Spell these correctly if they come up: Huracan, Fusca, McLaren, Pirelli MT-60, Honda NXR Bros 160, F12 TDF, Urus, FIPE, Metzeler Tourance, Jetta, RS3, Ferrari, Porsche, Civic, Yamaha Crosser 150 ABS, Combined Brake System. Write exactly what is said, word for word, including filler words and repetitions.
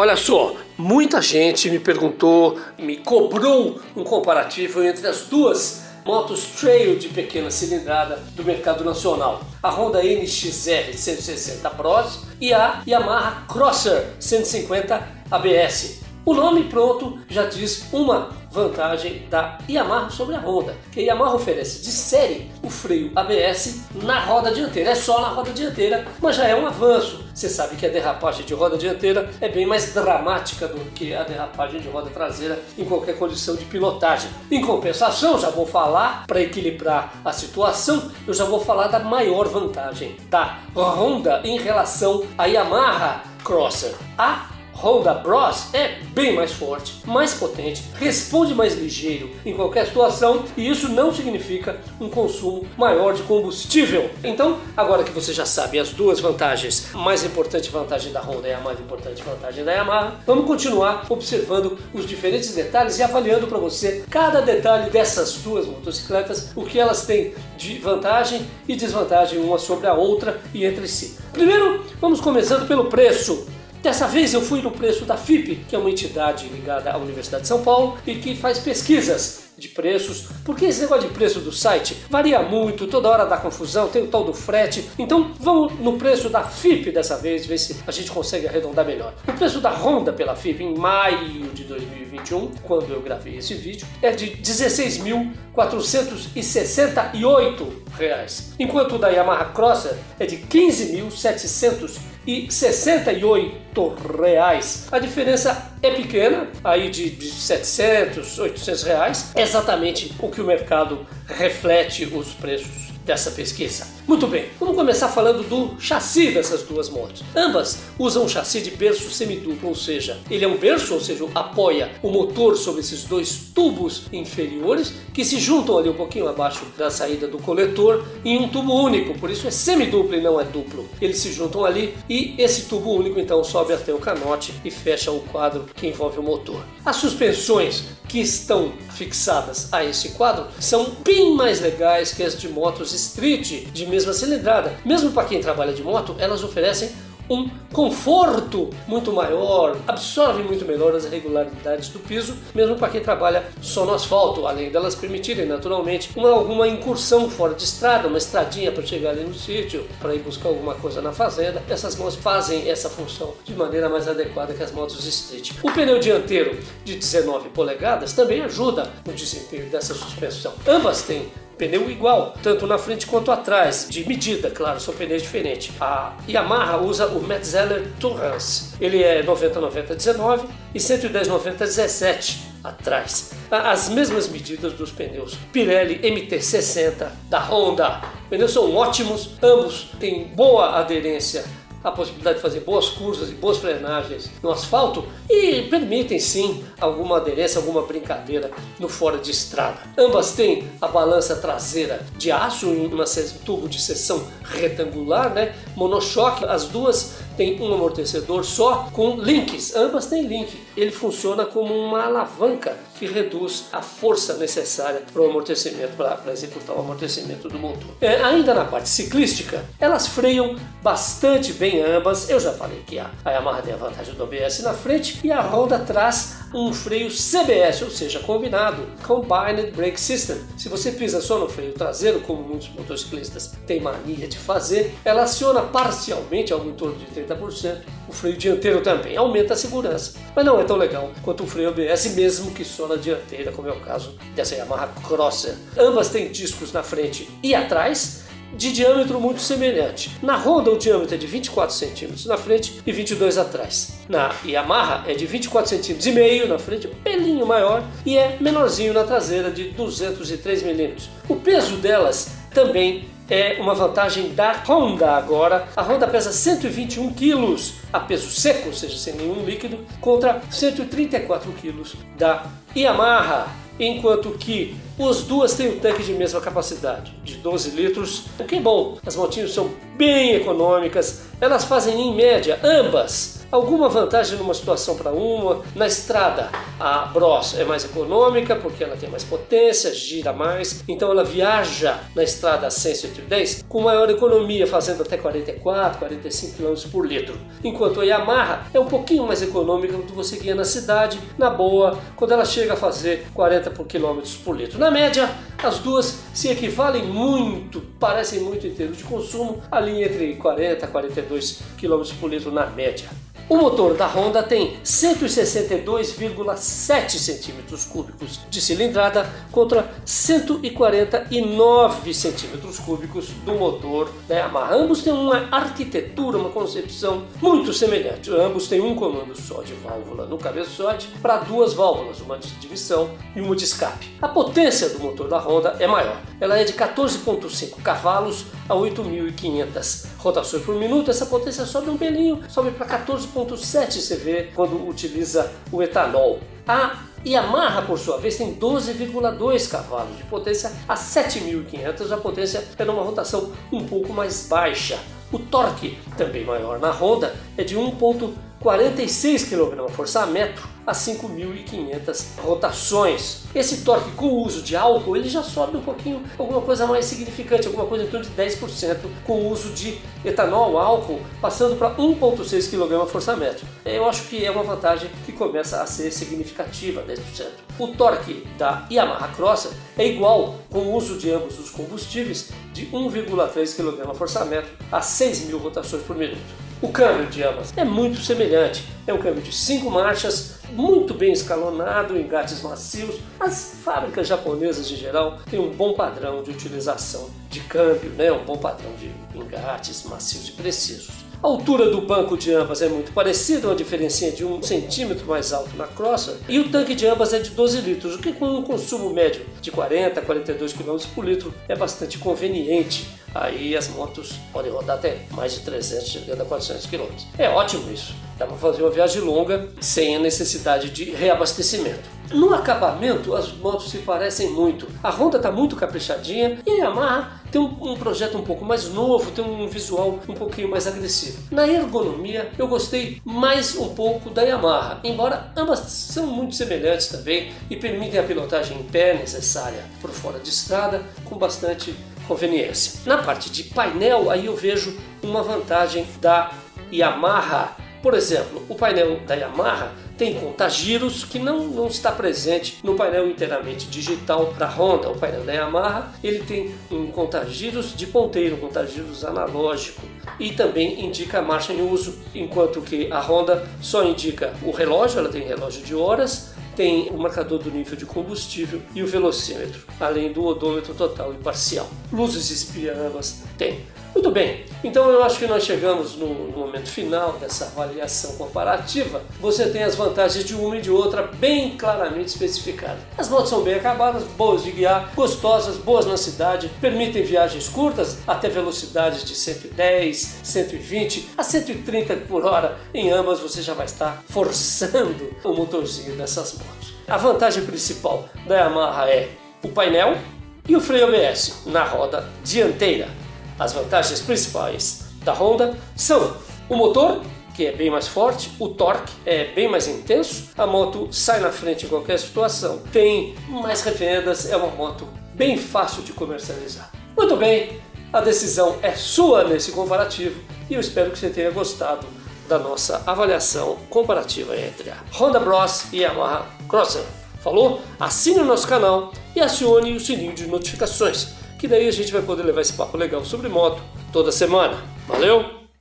Olha só, muita gente me perguntou, me cobrou um comparativo entre as duas motos trail de pequena cilindrada do mercado nacional, a Honda N X R cento e sessenta Bros e a Yamaha Crosser cento e cinquenta A B S. O nome pronto já diz uma vantagem da Yamaha sobre a Honda, que a Yamaha oferece de série o freio A B S na roda dianteira. É só na roda dianteira, mas já é um avanço. Você sabe que a derrapagem de roda dianteira é bem mais dramática do que a derrapagem de roda traseira em qualquer condição de pilotagem. Em compensação, já vou falar, para equilibrar a situação, eu já vou falar da maior vantagem da Honda em relação à Yamaha Crosser. A Honda Bros é bem mais forte, mais potente, responde mais ligeiro em qualquer situação, e isso não significa um consumo maior de combustível. Então, agora que você já sabe as duas vantagens, mais importante vantagem da Honda e a mais importante vantagem da Yamaha, vamos continuar observando os diferentes detalhes e avaliando para você cada detalhe dessas duas motocicletas, o que elas têm de vantagem e desvantagem uma sobre a outra e entre si. Primeiro, vamos começando pelo preço. Dessa vez eu fui no preço da FIPE, que é uma entidade ligada à Universidade de São Paulo e que faz pesquisas de preços, porque esse negócio de preço do site varia muito, toda hora dá confusão, tem o tal do frete. Então vamos no preço da FIPE dessa vez, ver se a gente consegue arredondar melhor. O preço da Honda pela FIPE em maio de dois mil e vinte e um, quando eu gravei esse vídeo, é de dezesseis mil quatrocentos e sessenta e oito reais, enquanto o da Yamaha Crosser é de quinze mil setecentos e sessenta e oito reais. A diferença é pequena, aí de, de setecentos, oitocentos reais, é exatamente o que o mercado reflete os preços dessa pesquisa. Muito bem, vamos começar falando do chassi dessas duas motos. Ambas usam um chassi de berço semiduplo, ou seja, ele é um berço, ou seja, apoia o motor sobre esses dois tubos inferiores que se juntam ali um pouquinho abaixo da saída do coletor em um tubo único, por isso é semiduplo e não é duplo. Eles se juntam ali e esse tubo único então sobe até o canote e fecha o quadro que envolve o motor. As suspensões que estão fixadas a esse quadro são bem mais legais que as de motos street de mesma cilindrada. Mesmo para quem trabalha de moto, elas oferecem um conforto muito maior, absorve muito melhor as irregularidades do piso, mesmo para quem trabalha só no asfalto, além delas permitirem naturalmente uma, alguma incursão fora de estrada, uma estradinha para chegar ali no sítio, para ir buscar alguma coisa na fazenda. Essas motos fazem essa função de maneira mais adequada que as motos street. O pneu dianteiro de dezenove polegadas também ajuda no desempenho dessa suspensão. Ambas têm pneu igual, tanto na frente quanto atrás, de medida, claro, são pneus diferentes. A Yamaha usa o Metzeler Tourance, ele é noventa noventa dezenove e cento e dez noventa dezessete atrás. As mesmas medidas dos pneus Pirelli M T sessenta da Honda. Os pneus são ótimos, ambos têm boa aderência, a possibilidade de fazer boas curvas e boas frenagens no asfalto e permitem sim alguma aderência, alguma brincadeira no fora de estrada. Ambas têm a balança traseira de aço em um tubo de seção retangular, né? Monochoque, as duas têm um amortecedor só com links, ambas têm link. Ele funciona como uma alavanca que reduz a força necessária para o amortecimento, para executar o amortecimento do motor. É, ainda na parte ciclística, elas freiam bastante bem ambas. Eu já falei que a Yamaha tem a vantagem do A B S na frente e a Honda traz um freio C B S, ou seja, combinado, Combined Brake System. Se você pisa só no freio traseiro, como muitos motociclistas têm mania de fazer, ela aciona parcialmente, algo em torno de trinta por cento, o freio dianteiro também, aumenta a segurança, mas não é tão legal quanto o freio A B S, mesmo que só na dianteira, como é o caso dessa Yamaha Crosser. Ambas têm discos na frente e atrás, de diâmetro muito semelhante. Na Honda o diâmetro é de vinte e quatro centímetros na frente e vinte e dois atrás. Na Yamaha é de vinte e quatro centímetros e meio na frente, um pelinho maior, e é menorzinho na traseira, de duzentos e três milímetros. O peso delas também é uma vantagem da Honda agora. A Honda pesa cento e vinte e um quilos a peso seco, ou seja, sem nenhum líquido, contra cento e trinta e quatro quilos da Yamaha. Enquanto que os duas têm um tanque de mesma capacidade, de doze litros, o que é bom. As motinhas são bem econômicas, elas fazem em média, ambas, alguma vantagem numa situação para uma. Na estrada, a Bros é mais econômica porque ela tem mais potência, gira mais, então ela viaja na estrada a cento e dez com maior economia, fazendo até quarenta e quatro, quarenta e cinco quilômetros por litro. Enquanto a Yamaha é um pouquinho mais econômica do que você guia na cidade, na boa, quando ela chega a fazer quarenta quilômetros por litro. Na média, as duas se equivalem muito, parecem muito em termos de consumo, ali entre quarenta e quarenta e dois quilômetros por litro na média. O motor da Honda tem cento e sessenta e dois vírgula sete centímetros cúbicos de cilindrada contra cento e quarenta e nove centímetros cúbicos do motor da Yamaha. Ambos têm uma arquitetura, uma concepção muito semelhante. Ambos têm um comando só de válvula no cabeçote para duas válvulas, uma de admissão e uma de escape. A potência do motor da Honda é maior. Ela é de quatorze vírgula cinco cavalos a oito mil e quinhentas rotações por minuto. Essa potência sobe um pelinho, sobe para quatorze vírgula sete cavalos por minuto quando utiliza o etanol. A Yamaha, por sua vez, tem doze vírgula dois cavalos de potência a sete mil e quinhentas. A potência é numa rotação um pouco mais baixa. O torque, também maior na Honda, é de um vírgula quarenta e seis quilogramas por metro a cinco mil e quinhentas rotações. Esse torque com o uso de álcool, ele já sobe um pouquinho, alguma coisa mais significante, alguma coisa em torno de dez por cento com o uso de etanol, álcool, passando para um vírgula seis quilogramas por metro. Eu acho que é uma vantagem que começa a ser significativa, dez por cento. O torque da Yamaha Crosser é igual com o uso de ambos os combustíveis, de um vírgula três quilogramas por metro a seis mil rotações por minuto. O câmbio de ambas é muito semelhante, é um câmbio de cinco marchas, muito bem escalonado, engates macios. As fábricas japonesas em geral têm um bom padrão de utilização de câmbio, né? Um bom padrão de engates macios e precisos. A altura do banco de ambas é muito parecida, uma diferencinha de um centímetro mais alto na Crosser, e o tanque de ambas é de doze litros, o que com um consumo médio de quarenta, quarenta e dois quilômetros por litro é bastante conveniente. Aí as motos podem rodar até mais de trezentos, chegando a quatrocentos quilômetros. É ótimo isso, dá para fazer uma viagem longa sem a necessidade de reabastecimento. No acabamento, as motos se parecem muito. A Honda está muito caprichadinha e a Yamaha tem um, um projeto um pouco mais novo, tem um visual um pouquinho mais agressivo. Na ergonomia, eu gostei mais um pouco da Yamaha, embora ambas são muito semelhantes também e permitem a pilotagem em pé necessária por fora de estrada com bastante conveniência. Na parte de painel, aí eu vejo uma vantagem da Yamaha. Por exemplo, o painel da Yamaha tem contagiros que não, não está presente no painel inteiramente digital da Honda. O painel da Yamaha ele tem um contagiros de ponteiro, um contagiros analógico, e também indica a marcha em uso, enquanto que a Honda só indica o relógio. Ela tem relógio de horas, tem o marcador do nível de combustível e o velocímetro, além do odômetro total e parcial. Luzes espia ambas tem. Muito bem, então eu acho que nós chegamos no, no momento final dessa avaliação comparativa. Você tem as vantagens de uma e de outra bem claramente especificadas. As motos são bem acabadas, boas de guiar, gostosas, boas na cidade, permitem viagens curtas até velocidades de cento e dez, cento e vinte a cento e trinta por hora. Em ambas você já vai estar forçando o motorzinho dessas motos. A vantagem principal da Yamaha é o painel e o freio A B S na roda dianteira. As vantagens principais da Honda são o motor, que é bem mais forte, o torque é bem mais intenso, a moto sai na frente em qualquer situação, tem mais revendas, é uma moto bem fácil de comercializar. Muito bem, a decisão é sua nesse comparativo e eu espero que você tenha gostado da nossa avaliação comparativa entre a Honda Bros e a Yamaha Crosser. Falou? Assine o nosso canal e acione o sininho de notificações, que daí a gente vai poder levar esse papo legal sobre moto toda semana. Valeu!